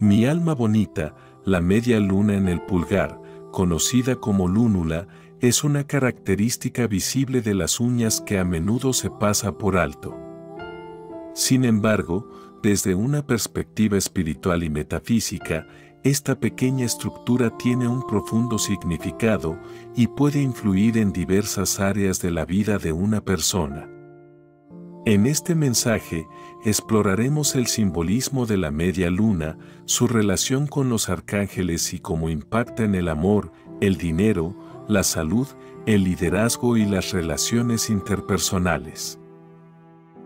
Mi alma bonita, la media luna en el pulgar, conocida como lúnula, es una característica visible de las uñas que a menudo se pasa por alto. Sin embargo, desde una perspectiva espiritual y metafísica, esta pequeña estructura tiene un profundo significado y puede influir en diversas áreas de la vida de una persona. En este mensaje, exploraremos el simbolismo de la media luna, su relación con los arcángeles y cómo impacta en el amor, el dinero, la salud, el liderazgo y las relaciones interpersonales.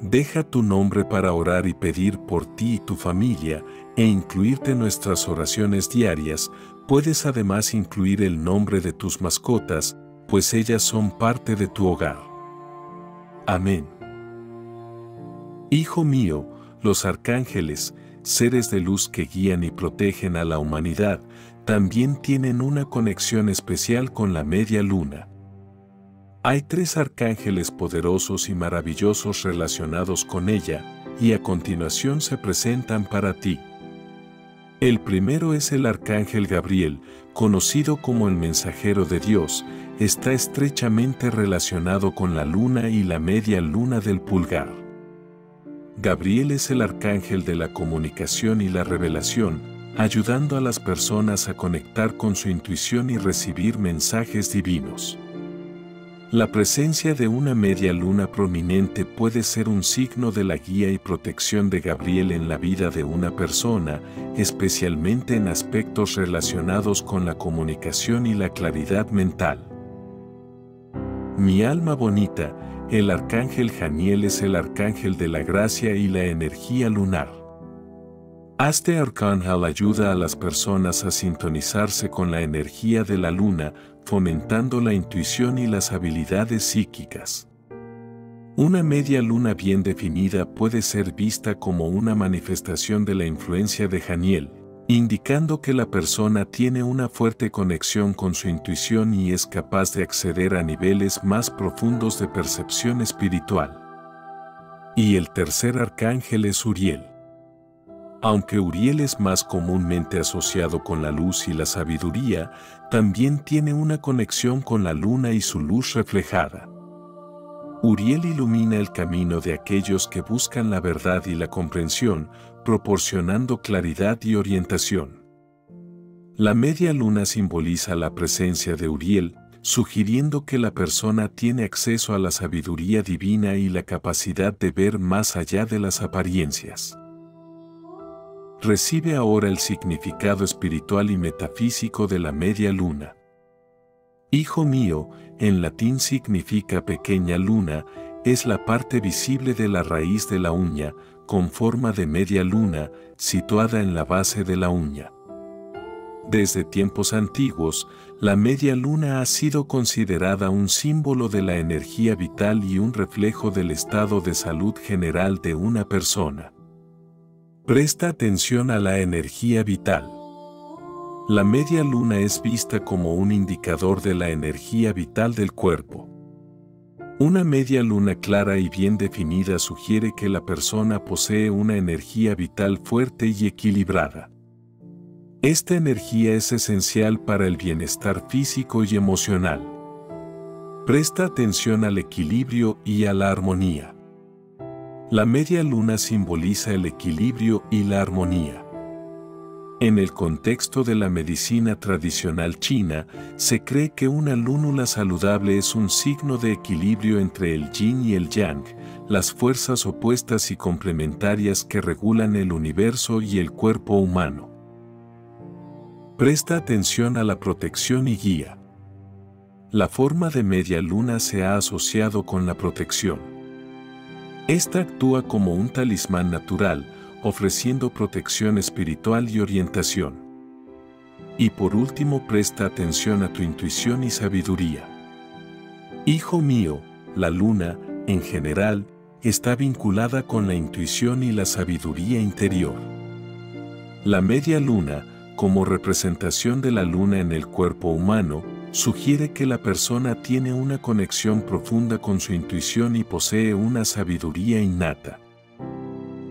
Deja tu nombre para orar y pedir por ti y tu familia, e incluirte en nuestras oraciones diarias. Puedes además incluir el nombre de tus mascotas, pues ellas son parte de tu hogar. Amén. Hijo mío, los arcángeles, seres de luz que guían y protegen a la humanidad, también tienen una conexión especial con la media luna. Hay tres arcángeles poderosos y maravillosos relacionados con ella, y a continuación se presentan para ti. El primero es el arcángel Gabriel, conocido como el mensajero de Dios. Está estrechamente relacionado con la luna y la media luna del pulgar. Gabriel es el arcángel de la comunicación y la revelación, ayudando a las personas a conectar con su intuición y recibir mensajes divinos. La presencia de una media luna prominente puede ser un signo de la guía y protección de Gabriel en la vida de una persona, especialmente en aspectos relacionados con la comunicación y la claridad mental. Mi alma bonita, el arcángel Haniel es el arcángel de la gracia y la energía lunar. Este arcángel ayuda a las personas a sintonizarse con la energía de la luna, fomentando la intuición y las habilidades psíquicas. Una media luna bien definida puede ser vista como una manifestación de la influencia de Haniel, indicando que la persona tiene una fuerte conexión con su intuición y es capaz de acceder a niveles más profundos de percepción espiritual. Y el tercer arcángel es Uriel. Aunque Uriel es más comúnmente asociado con la luz y la sabiduría, también tiene una conexión con la luna y su luz reflejada. Uriel ilumina el camino de aquellos que buscan la verdad y la comprensión, proporcionando claridad y orientación. La media luna simboliza la presencia de Uriel, sugiriendo que la persona tiene acceso a la sabiduría divina y la capacidad de ver más allá de las apariencias. Recibe ahora el significado espiritual y metafísico de la media luna. Hijo mío, en latín significa pequeña luna, es la parte visible de la raíz de la uña, con forma de media luna, situada en la base de la uña. Desde tiempos antiguos, la media luna ha sido considerada un símbolo de la energía vital y un reflejo del estado de salud general de una persona. Presta atención a la energía vital. La media luna es vista como un indicador de la energía vital del cuerpo. Una media luna clara y bien definida sugiere que la persona posee una energía vital fuerte y equilibrada. Esta energía es esencial para el bienestar físico y emocional. Presta atención al equilibrio y a la armonía. La media luna simboliza el equilibrio y la armonía. En el contexto de la medicina tradicional china, se cree que una lúnula saludable es un signo de equilibrio entre el yin y el yang, las fuerzas opuestas y complementarias que regulan el universo y el cuerpo humano. Presta atención a la protección y guía. La forma de media luna se ha asociado con la protección. Esta actúa como un talismán natural, ofreciendo protección espiritual y orientación. Y por último, presta atención a tu intuición y sabiduría. Hijo mío, la luna, en general, está vinculada con la intuición y la sabiduría interior. La media luna, como representación de la luna en el cuerpo humano, sugiere que la persona tiene una conexión profunda con su intuición y posee una sabiduría innata.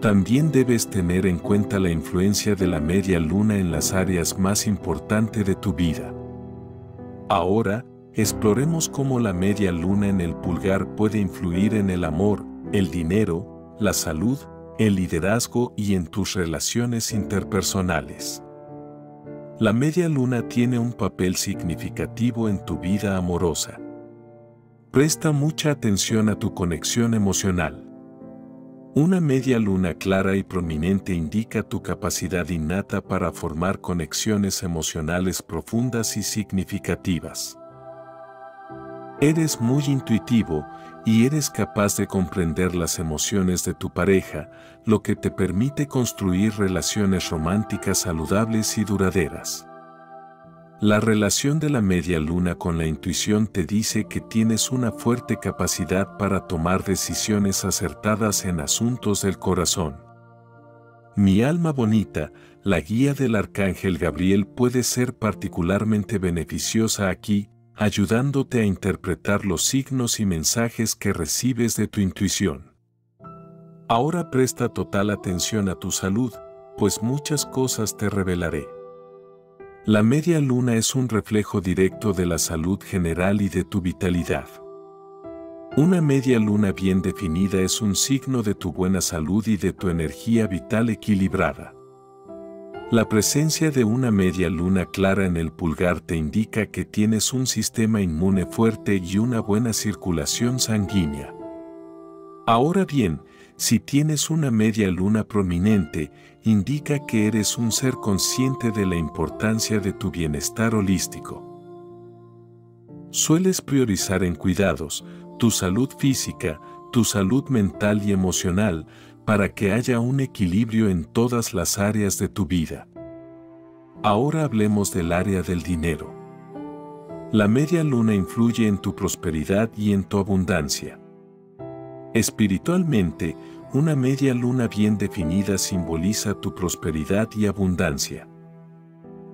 También debes tener en cuenta la influencia de la media luna en las áreas más importantes de tu vida. Ahora, exploremos cómo la media luna en el pulgar puede influir en el amor, el dinero, la salud, el liderazgo y en tus relaciones interpersonales. La media luna tiene un papel significativo en tu vida amorosa. Presta mucha atención a tu conexión emocional. Una media luna clara y prominente indica tu capacidad innata para formar conexiones emocionales profundas y significativas. Eres muy intuitivo y eres capaz de comprender las emociones de tu pareja, lo que te permite construir relaciones románticas saludables y duraderas. La relación de la media luna con la intuición te dice que tienes una fuerte capacidad para tomar decisiones acertadas en asuntos del corazón. Mi alma bonita, la guía del arcángel Gabriel puede ser particularmente beneficiosa aquí, ayudándote a interpretar los signos y mensajes que recibes de tu intuición. Ahora presta total atención a tu salud, pues muchas cosas te revelaré. La media luna es un reflejo directo de la salud general y de tu vitalidad. Una media luna bien definida es un signo de tu buena salud y de tu energía vital equilibrada. La presencia de una media luna clara en el pulgar te indica que tienes un sistema inmune fuerte y una buena circulación sanguínea. Ahora bien, si tienes una media luna prominente, indica que eres un ser consciente de la importancia de tu bienestar holístico. Sueles priorizar en cuidados, tu salud física, tu salud mental y emocional, para que haya un equilibrio en todas las áreas de tu vida. Ahora hablemos del área del dinero. La media luna influye en tu prosperidad y en tu abundancia. Espiritualmente, una media luna bien definida simboliza tu prosperidad y abundancia.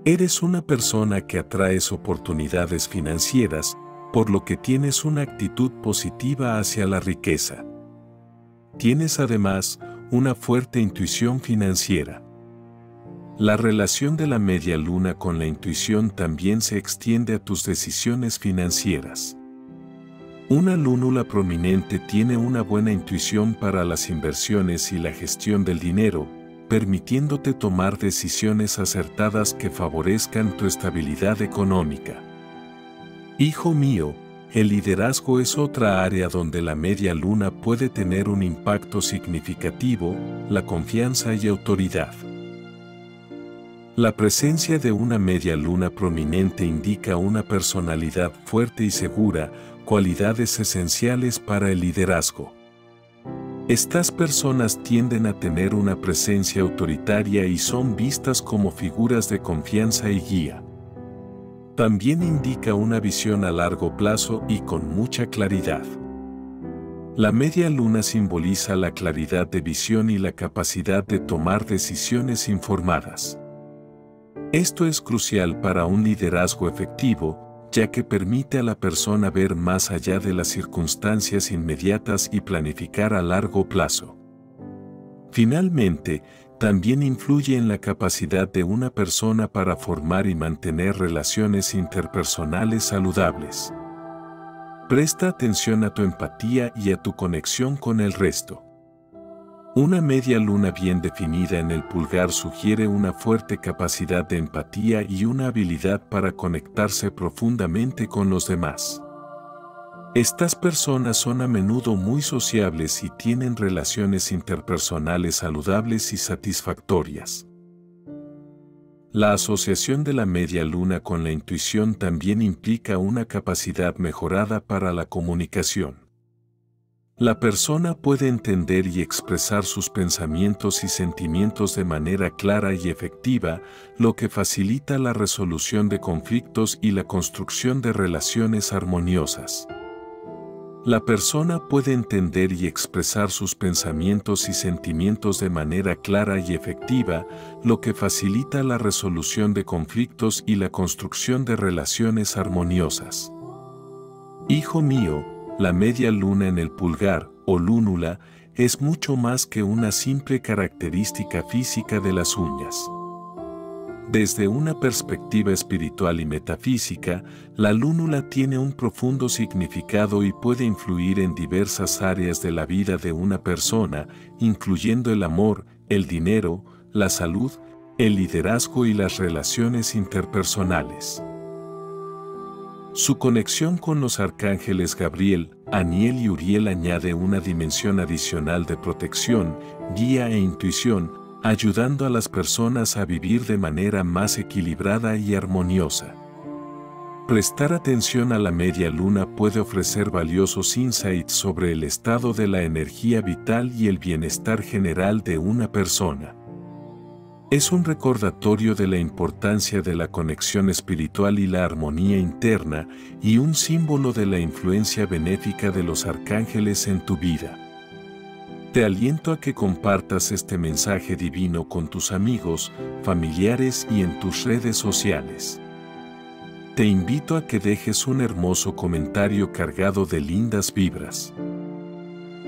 Eres una persona que atraes oportunidades financieras, por lo que tienes una actitud positiva hacia la riqueza. Tienes además una fuerte intuición financiera. La relación de la media luna con la intuición también se extiende a tus decisiones financieras. Una lúnula prominente tiene una buena intuición para las inversiones y la gestión del dinero, permitiéndote tomar decisiones acertadas que favorezcan tu estabilidad económica. Hijo mío, el liderazgo es otra área donde la media luna puede tener un impacto significativo, la confianza y autoridad. La presencia de una media luna prominente indica una personalidad fuerte y segura, cualidades esenciales para el liderazgo. Estas personas tienden a tener una presencia autoritaria y son vistas como figuras de confianza y guía. También indica una visión a largo plazo y con mucha claridad. La media luna simboliza la claridad de visión y la capacidad de tomar decisiones informadas. Esto es crucial para un liderazgo efectivo, ya que permite a la persona ver más allá de las circunstancias inmediatas y planificar a largo plazo. Finalmente, también influye en la capacidad de una persona para formar y mantener relaciones interpersonales saludables. Presta atención a tu empatía y a tu conexión con el resto. Una media luna bien definida en el pulgar sugiere una fuerte capacidad de empatía y una habilidad para conectarse profundamente con los demás. Estas personas son a menudo muy sociables y tienen relaciones interpersonales saludables y satisfactorias. La asociación de la media luna con la intuición también implica una capacidad mejorada para la comunicación. La persona puede entender y expresar sus pensamientos y sentimientos de manera clara y efectiva, lo que facilita la resolución de conflictos y la construcción de relaciones armoniosas. La persona puede entender y expresar sus pensamientos y sentimientos de manera clara y efectiva, lo que facilita la resolución de conflictos y la construcción de relaciones armoniosas. Hijo mío, la media luna en el pulgar, o lúnula, es mucho más que una simple característica física de las uñas. Desde una perspectiva espiritual y metafísica, la lúnula tiene un profundo significado y puede influir en diversas áreas de la vida de una persona, incluyendo el amor, el dinero, la salud, el liderazgo y las relaciones interpersonales. Su conexión con los arcángeles Gabriel, Haniel y Uriel añade una dimensión adicional de protección, guía e intuición, ayudando a las personas a vivir de manera más equilibrada y armoniosa. Prestar atención a la media luna puede ofrecer valiosos insights sobre el estado de la energía vital y el bienestar general de una persona. Es un recordatorio de la importancia de la conexión espiritual y la armonía interna, y un símbolo de la influencia benéfica de los arcángeles en tu vida. Te aliento a que compartas este mensaje divino con tus amigos, familiares y en tus redes sociales. Te invito a que dejes un hermoso comentario cargado de lindas vibras.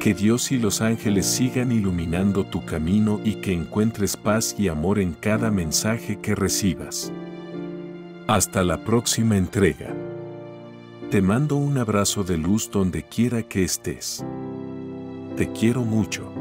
Que Dios y los ángeles sigan iluminando tu camino y que encuentres paz y amor en cada mensaje que recibas. Hasta la próxima entrega. Te mando un abrazo de luz donde quiera que estés. Te quiero mucho.